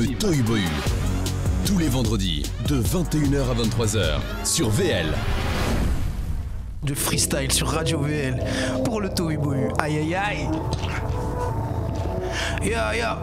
Le Tohu Bohu. Tous les vendredis, de 21h à 23h, sur VL. De freestyle sur Radio VL, pour le Tohu Bohu. Aïe aïe aïe. Ya ya.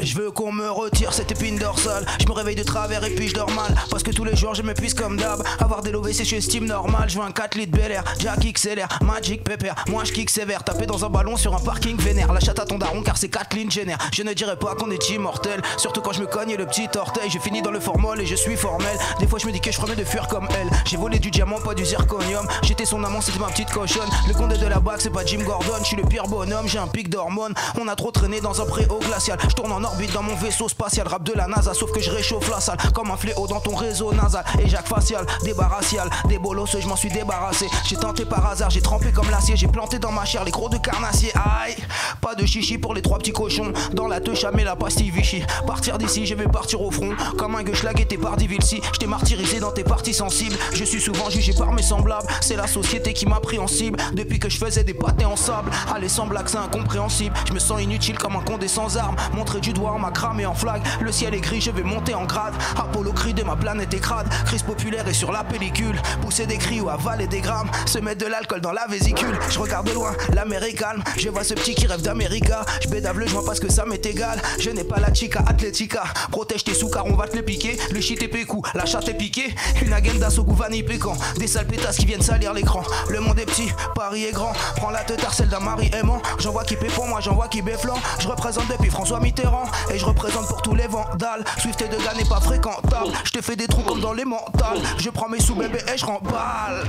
Je veux qu'on me retire cette épine dorsale. Je me réveille de travers et puis je dors mal. Parce que tous les jours je m'épuise comme d'hab. Avoir des lovés c'est chez Steam normal. Je veux un 4 litres Bel Air, Jack XLR, Magic Pepper. Moi je kick sévère, taper dans un ballon sur un parking vénère. La chatte à ton daron car c'est 4 lignes génère. Je ne dirais pas qu'on est immortel, surtout quand je me cogne le petit orteil. Je finis dans le formol et je suis formel. Des fois je me dis que je promets de fuir comme elle. J'ai volé du diamant, pas du zirconium. J'étais son amant, c'était ma petite cochonne. Le condé de la bague c'est pas Jim Gordon. Je suis le pire bonhomme, j'ai un pic d'hormones. On a trop traîné dans un préau glacial. Je tourne en orbite dans mon vaisseau spatial, rap de la NASA, sauf que je réchauffe la salle, comme un fléau dans ton réseau nasal. Et Jacques Facial, débarrassial, des bolos, je m'en suis débarrassé. J'ai tenté par hasard, j'ai trempé comme l'acier, j'ai planté dans ma chair les crocs de carnassier. Aïe, pas de chichi pour les trois petits cochons, dans la te chamé la pastille Vichy. Partir d'ici, je vais partir au front, comme un gueuchlag et t'es parti Vichy. Je t'ai martyrisé dans tes parties sensibles, je suis souvent jugé par mes semblables, c'est la société qui m'appréhensible, depuis que je faisais des pâtés en sable. Allez, sans blague, c'est incompréhensible, je me sens inutile comme un condé sans armes, montrer du on m'a cramé en flag, le ciel est gris, je vais monter en grade. Apollo crie de ma planète est crade, crise populaire est sur la pellicule. Pousser des cris ou avaler des grammes, se mettre de l'alcool dans la vésicule. Je regarde de loin, la mer est calme, je vois ce petit qui rêve d'América. Je bédave le joint parce que ça m'est égal, je n'ai pas la chica Atletica. Protège tes sous car on va te les piquer, le shit est pécou, la chatte est piquée. Une agenda au goût vanille pécan, des sales pétasses qui viennent salir l'écran. Le monde est petit, Paris est grand, prends la teutarde celle d'un mari aimant. J'en vois qui pépant, moi j'en vois qui béflant. Je représente depuis François Mitterrand, et je représente pour tous les vandales. Swift Guad n'est pas fréquentable, je te fais des trous comme dans les mentales. Je prends mes sous bébé et je remballe.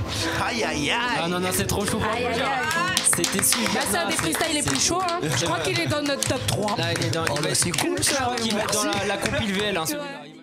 Aïe aïe aïe. Ah non non, c'est trop chaud. Aïe aïe aïe. C'était super. Là c'est un des freestyles les plus chauds hein. Je crois qu'il est dans notre top 3. Là il est dans, c'est cool. Je crois qu'il va être dans la compil VL hein.